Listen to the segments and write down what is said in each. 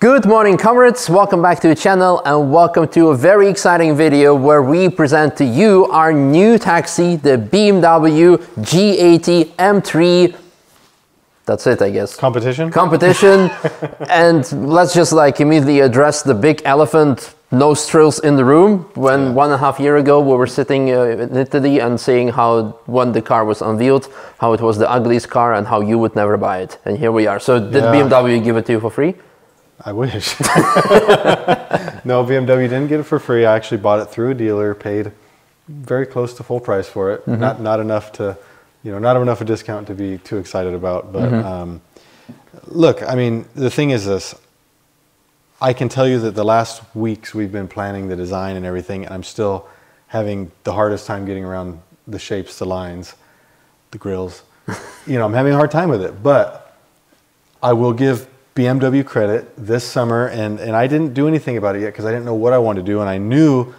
Good morning, comrades. Welcome back to the channel and welcome to a very exciting video where we present to you our new taxi, the BMW G80 M3. That's it, I guess. Competition. And let's just like immediately address the big elephant nostrils in the room. When 1.5 years ago we were sitting in Italy and seeing how when the car was unveiled, how it was the ugliest car and how you would never buy it. And here we are. So did BMW give it to you for free? I wish. No, BMW didn't get it for free. I actually bought it through a dealer, paid very close to full price for it. Mm-hmm. Not enough to, you know, not enough a discount to be too excited about. But mm-hmm. Look, I mean, the thing is this. I can tell you that the last weeks we've been planning the design and everything, and I'm still having the hardest time getting around the shapes, the lines, the grills. You know, I'm having a hard time with it. But I will give BMW credit this summer, and I didn't do anything about it yet because I didn't know what I wanted to do, and I knew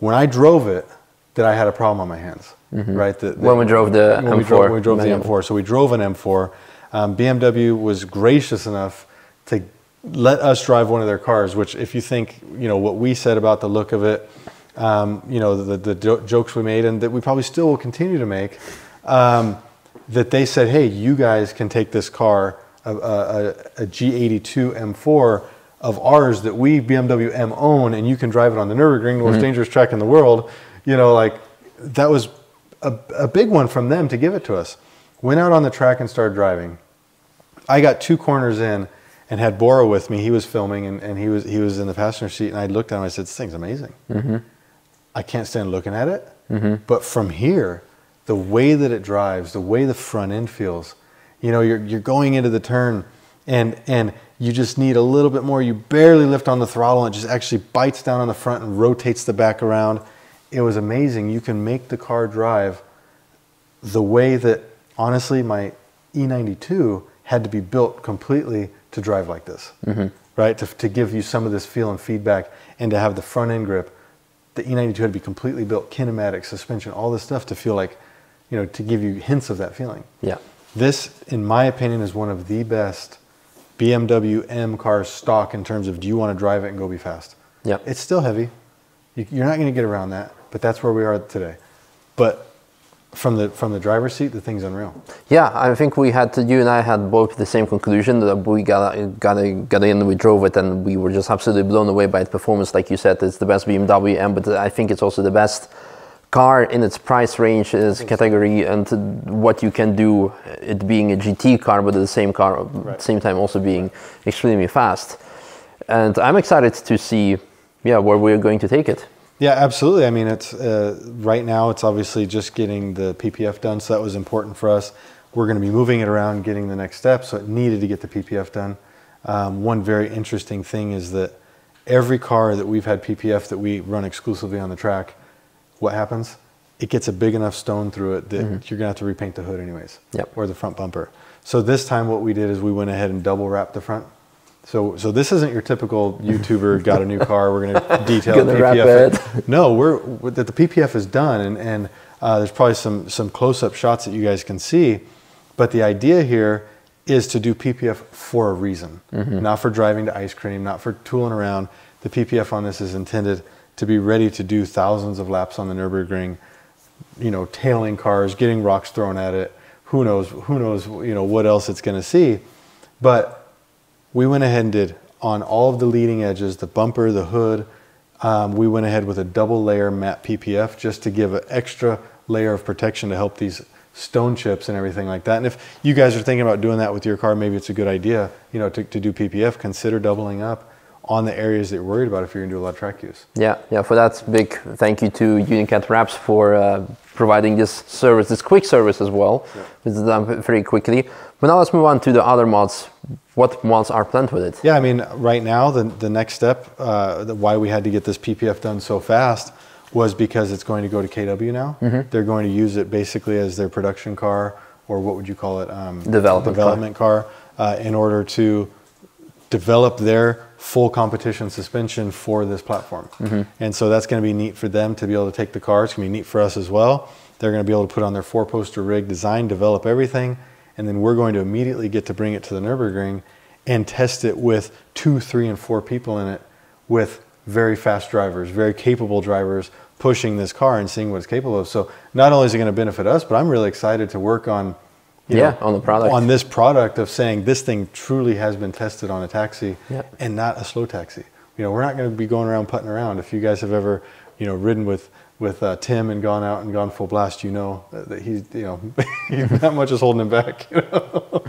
when I drove it that I had a problem on my hands, mm-hmm. right? When we drove the M4. When we drove the M4, so we drove an M4. BMW was gracious enough to let us drive one of their cars, which if you think, you know, what we said about the look of it, you know, the jokes we made and that we probably still will continue to make, that they said, hey, you guys can take this car, a G82 M4 of ours that we BMW M own, and you can drive it on the Nürburgring, the most dangerous track in the world. You know, like that was a big one from them to give it to us. Went out on the track and started driving. I got two corners in and had Bora with me. He was filming and he was in the passenger seat, and I looked at him and I said, this thing's amazing. Mm-hmm. I can't stand looking at it. Mm-hmm. But from here, the way that it drives, the way the front end feels, you know, you're going into the turn and you just need a little bit more. You barely lift on the throttle and it just actually bites down on the front and rotates the back around. It was amazing. You can make the car drive the way that, honestly, my E92 had to be built completely to drive like this, mm-hmm. right? To give you some of this feel and feedback and to have the front end grip. The E92 had to be completely built, kinematic, suspension, all this stuff to feel like, you know, to give you hints of that feeling. Yeah. This, in my opinion, is one of the best BMW M cars stock in terms of do you want to drive it and go be fast. Yeah, it's still heavy. You're not going to get around that, but that's where we are today. But from the driver's seat, the thing's unreal. Yeah, I think we had to, you and I had both the same conclusion that we got in, we drove it, and we were just absolutely blown away by its performance. Like you said, it's the best BMW M, but I think it's also the best car in its price range, its category, and what you can do, it being a GT car, but at the same car, right. Same time also being extremely fast. And I'm excited to see, yeah, where we're going to take it. Yeah, absolutely. I mean, it's right now it's obviously just getting the PPF done, so that was important for us. We're going to be moving it around, getting the next step, so it needed to get the PPF done. One very interesting thing is that every car that we've had PPF that we run exclusively on the track, what happens? It gets a big enough stone through it that mm-hmm. you're gonna have to repaint the hood anyways, yep. or the front bumper. So this time what we did is we went ahead and double wrapped the front. So this isn't your typical YouTuber got a new car, we're gonna detail the PPF. No, the PPF is done, and there's probably some close-up shots that you guys can see, but the idea here is to do PPF for a reason, mm-hmm. not for driving to ice cream, not for tooling around. The PPF on this is intended to be ready to do thousands of laps on the Nürburgring, you know, tailing cars, getting rocks thrown at it. Who knows, you know, what else it's going to see. But we went ahead and did on all of the leading edges, the bumper, the hood. We went ahead with a double layer matte PPF just to give an extra layer of protection to help these stone chips and everything like that. And if you guys are thinking about doing that with your car, maybe it's a good idea, you know, to do PPF, consider doubling up on the areas that you're worried about if you're gonna do a lot of track use. Yeah, yeah. For that, big thank you to Unikat Wraps for providing this service, this quick service as well. Yeah. It's done very quickly. But now let's move on to the other mods. What mods are planned with it? Yeah, I mean, right now, the next step, why we had to get this PPF done so fast was because it's going to go to KW now. Mm-hmm. They're going to use it basically as their production car, or what would you call it? Development car, in order to develop their full competition suspension for this platform. Mm-hmm. And so that's going to be neat for them to be able to take the car. It's going to be neat for us as well. They're going to be able to put on their four-poster rig, design, develop everything, and then we're going to immediately get to bring it to the Nürburgring and test it with 2, 3, and 4 people in it with very fast drivers, very capable drivers pushing this car and seeing what it's capable of. So not only is it going to benefit us, but I'm really excited to work on, on the product, on this product of saying this thing truly has been tested on a taxi and not a slow taxi. You know, we're not going to be going around putting around. If you guys have ever, you know, ridden with Tim and gone out and gone full blast, you know that he's, you know, not much is holding him back. You know?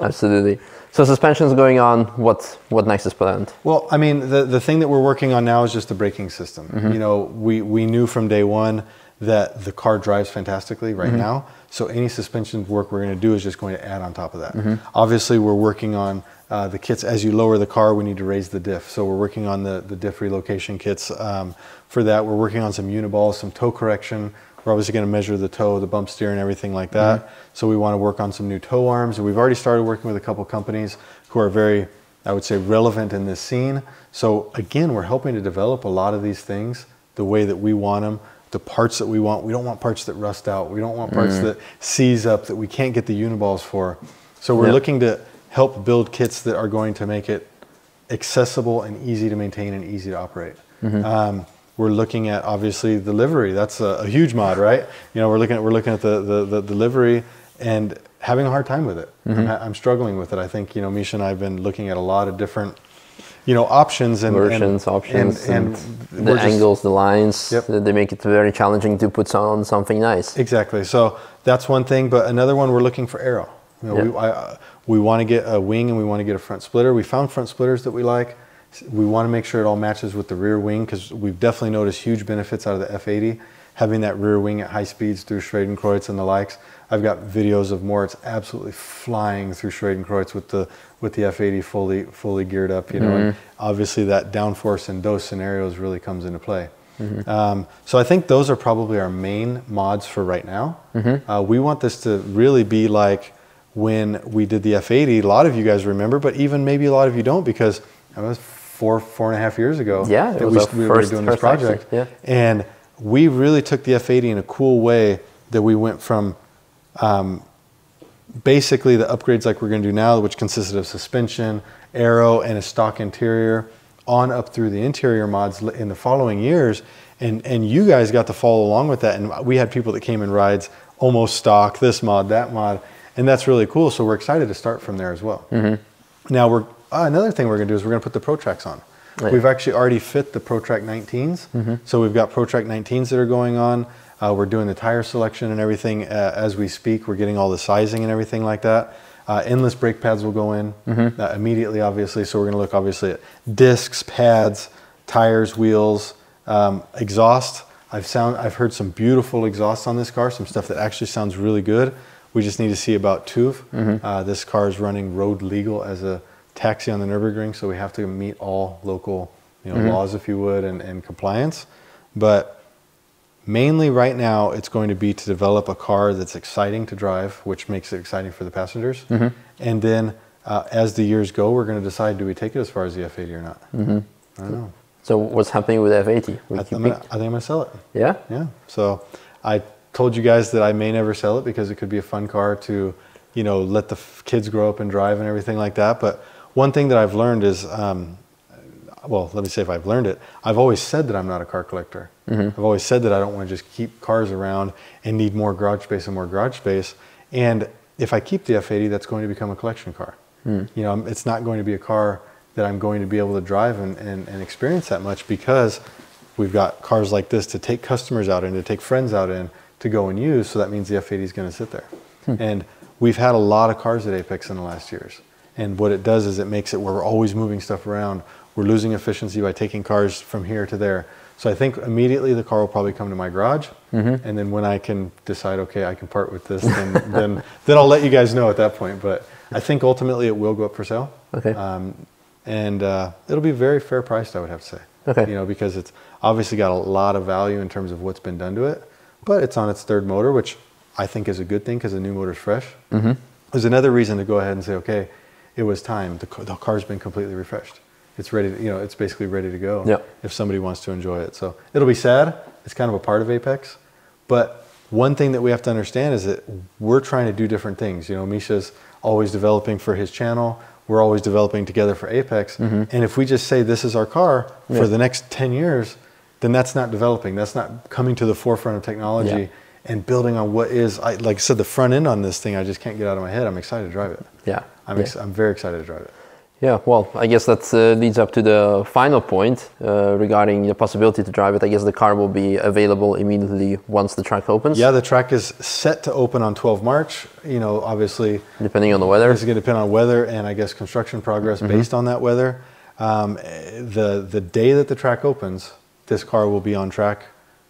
Absolutely. So suspension's going on. What next is planned? Well, I mean, the thing that we're working on now is just the braking system. Mm-hmm. You know, we knew from day one that the car drives fantastically right now. So any suspension work we're going to do is just going to add on top of that. Obviously, we're working on the kits. As you lower the car, we need to raise the diff. So we're working on the diff relocation kits for that. We're working on some uniballs, some toe correction. We're obviously going to measure the toe, the bump steer, and everything like that. So we want to work on some new toe arms. And we've already started working with a couple companies who are very, I would say, relevant in this scene. So again, we're helping to develop a lot of these things the way that we want them. The parts that we want. We don't want parts that rust out. We don't want parts that seize up that we can't get the uniballs for. So we're looking to help build kits that are going to make it accessible and easy to maintain and easy to operate. We're looking at obviously the livery. That's a huge mod, right? You know, we're looking at the livery and having a hard time with it. I'm struggling with it. I think, you know, Misha and I have been looking at a lot of different, you know, options and versions, and the angles, the lines, they make it very challenging to put on something nice. Exactly. So that's one thing, but another one, we're looking for aero. You know, we want to get a wing and we want to get a front splitter. We found front splitters that we like. We want to make sure it all matches with the rear wing, because we've definitely noticed huge benefits out of the F80, having that rear wing at high speeds through Schwedenkreuz and the likes. I've got videos of Moritz absolutely flying through Schwedenkreuz with the F80 fully geared up, you know, and obviously that downforce in those scenarios really comes into play. So I think those are probably our main mods for right now. We want this to really be like when we did the F80, a lot of you guys remember, but even maybe a lot of you don't, because that was four and a half years ago that we were doing this project. And we really took the F80 in a cool way that we went from basically the upgrades like we're going to do now, which consisted of suspension, aero, and a stock interior, on up through the interior mods in the following years. And you guys got to follow along with that. And we had people that came in rides, almost stock, this mod, that mod. And that's really cool. So we're excited to start from there as well. Now, another thing we're going to do is we're going to put the ProTracks on. We've actually already fit the ProTrack 19s. So we've got ProTrack 19s that are going on. We're doing the tire selection and everything as we speak. We're getting all the sizing and everything like that. Endless brake pads will go in immediately, obviously. So we're going to look, obviously, at discs, pads, tires, wheels, exhaust. I've heard some beautiful exhausts on this car, some stuff that actually sounds really good. We just need to see about TÜV. This car is running road legal as a taxi on the Nürburgring, so we have to meet all local, you know, laws, if you would, and compliance. But mainly right now, it's going to be to develop a car that's exciting to drive, which makes it exciting for the passengers. And then as the years go, we're going to decide, do we take it as far as the F80 or not? I don't know. So what's happening with the F80? I think I'm going to sell it. Yeah? Yeah. So I told you guys that I may never sell it, because it could be a fun car to, you know, let the kids grow up and drive and everything like that. But one thing that I've learned is, well, let me say if I've learned it, I've always said that I'm not a car collector. I've always said that I don't want to just keep cars around and need more garage space and more garage space. And if I keep the F80, that's going to become a collection car. You know, it's not going to be a car that I'm going to be able to drive and experience that much, because we've got cars like this to take customers out in, to take friends out in, to go and use. So that means the F80 is going to sit there. And we've had a lot of cars at Apex in the last years. And what it does is it makes it where we're always moving stuff around. We're losing efficiency by taking cars from here to there. So I think immediately the car will probably come to my garage. And then when I can decide, okay, I can part with this, then I'll let you guys know at that point. But I think ultimately it will go up for sale. Okay. It'll be very fair priced, I would have to say. Okay. You know, because it's obviously got a lot of value in terms of what's been done to it. But it's on its third motor, which I think is a good thing, because the new motor's fresh. There's another reason to go ahead and say, okay, it was time. The car's been completely refreshed. It's ready to, you know, it's basically ready to go if somebody wants to enjoy it. So it'll be sad. It's kind of a part of Apex. But one thing that we have to understand is that we're trying to do different things. You know, Misha's always developing for his channel. we're always developing together for Apex. Mm-hmm. And if we just say this is our car for the next 10 years, then that's not developing. That's not coming to the forefront of technology and building on what is, like I said, the front end on this thing, I just can't get out of my head. I'm excited to drive it. Yeah. I'm very excited to drive it. Yeah, well, I guess that leads up to the final point regarding the possibility to drive it. I guess the car will be available immediately once the track opens. Yeah, the track is set to open on 12 March. You know, obviously, depending on the weather. It's going to depend on weather and I guess construction progress based on that weather. The day that the track opens, this car will be on track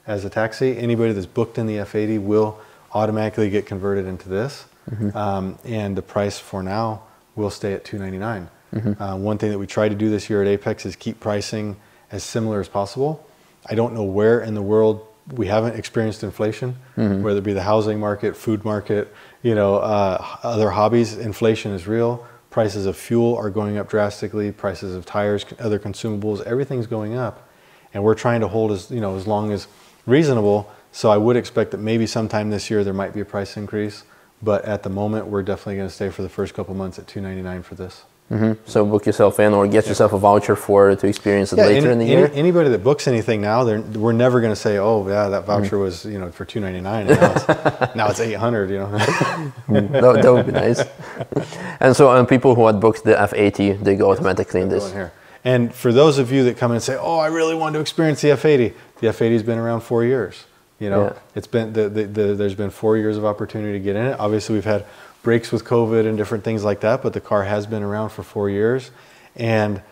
as a taxi. Anybody that's booked in the F80 will automatically get converted into this. And the price for now will stay at $299. One thing that we try to do this year at Apex is keep pricing as similar as possible. I don't know where in the world we haven't experienced inflation, whether it be the housing market, food market, you know, other hobbies. Inflation is real. Prices of fuel are going up drastically. Prices of tires, other consumables, everything's going up. And we're trying to hold as, you know, as long as reasonable. So I would expect that maybe sometime this year there might be a price increase. But at the moment, we're definitely going to stay for the first couple months at $299 for this. So book yourself in or get yourself a voucher for to experience it later in the year. Anybody that books anything now, we're never going to say, oh yeah, that voucher was, you know, for $299. Now it's $800, you know. That would be nice. And so people who had booked the F80, they go automatically in this. And for those of you that come and say, oh, I really want to experience the F80. The F80's been around 4 years. You know, it's been there's been 4 years of opportunity to get in it. Obviously, we've had breaks with COVID and different things like that, but the car has been around for 4 years, and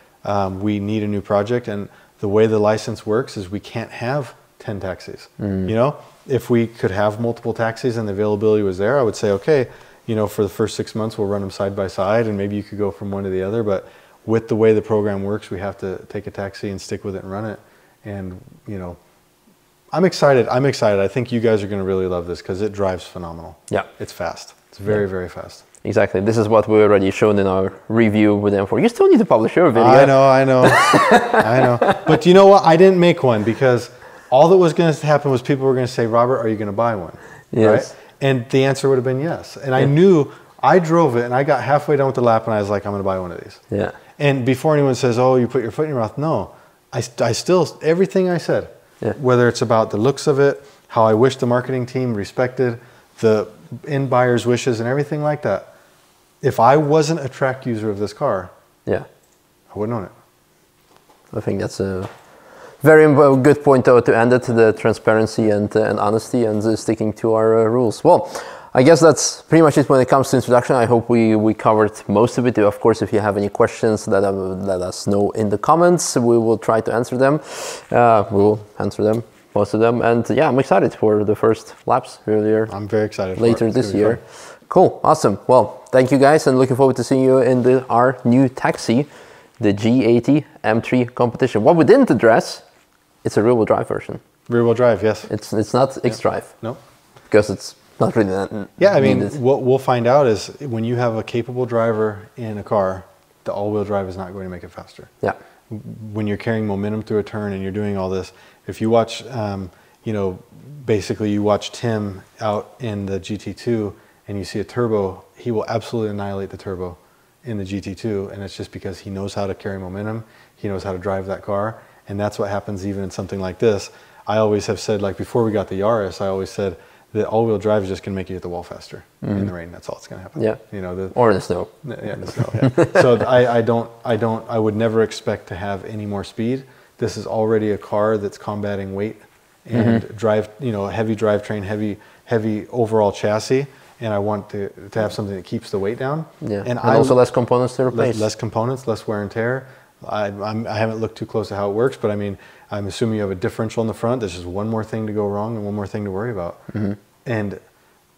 we need a new project. And the way the license works is we can't have 10 taxis. You know, if we could have multiple taxis and the availability was there, I would say, okay, you know, for the first 6 months, we'll run them side by side, and maybe you could go from one to the other. But with the way the program works, we have to take a taxi and stick with it and run it. And, you know, I'm excited. I'm excited. I think you guys are going to really love this because it drives phenomenal. Yeah. It's fast. It's very, very fast. Exactly. This is what we already shown in our review with M4. You still need to publish your video. I know, I know. I know. But you know what? I didn't make one because all that was going to happen was people were going to say, Robert, are you going to buy one? Yes. Right? And the answer would have been yes. And I knew I drove it and I got halfway down with the lap and I was like, I'm going to buy one of these. Yeah. And before anyone says, oh, you put your foot in your mouth. No, I still, everything I said, whether it's about the looks of it, how I wish the marketing team respected the end buyer's wishes and everything like that. If I wasn't a track user of this car, I wouldn't own it. I think that's a very good point though, to end it, the transparency and honesty and sticking to our rules. Well, I guess that's pretty much it when it comes to introduction. I hope we covered most of it. Of course, if you have any questions, let us know in the comments. We will try to answer them. We'll answer them, most of them. And yeah, I'm excited for the first laps earlier. I'm very excited. Later this year. Cool, awesome. Well, thank you guys and looking forward to seeing you in our new taxi, the G80 M3 competition. What we didn't address, it's a rear-wheel drive version. Rear-wheel drive, yes. It's not xDrive. No. Because it's not really that. Yeah, I mean, what we'll find out is when you have a capable driver in a car, the all-wheel drive is not going to make it faster. Yeah. When you're carrying momentum through a turn and you're doing all this, if you watch, you know, basically you watch Tim out in the GT2 and you see a turbo, he will absolutely annihilate the turbo in the GT2. And it's just because he knows how to carry momentum. He knows how to drive that car. And that's what happens even in something like this. I always have said, like before we got the Yaris, I always said, the all-wheel drive is just going to make you hit the wall faster in the rain. That's all it's going to happen. Yeah, you know, or in the snow. Yeah, in the snow. Yeah. So I would never expect to have any more speed. This is already a car that's combating weight and drive. You know, heavy drivetrain, heavy overall chassis, and I want to have something that keeps the weight down. Yeah, and also less components to replace. Less components, less wear and tear. I haven't looked too close at how it works, but I mean, I'm assuming you have a differential in the front. There's just one more thing to go wrong and one more thing to worry about. And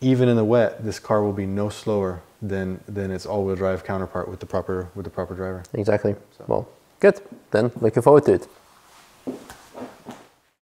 even in the wet, this car will be no slower than its all-wheel drive counterpart with the proper driver. Exactly. So. Well, good. Then looking forward to it.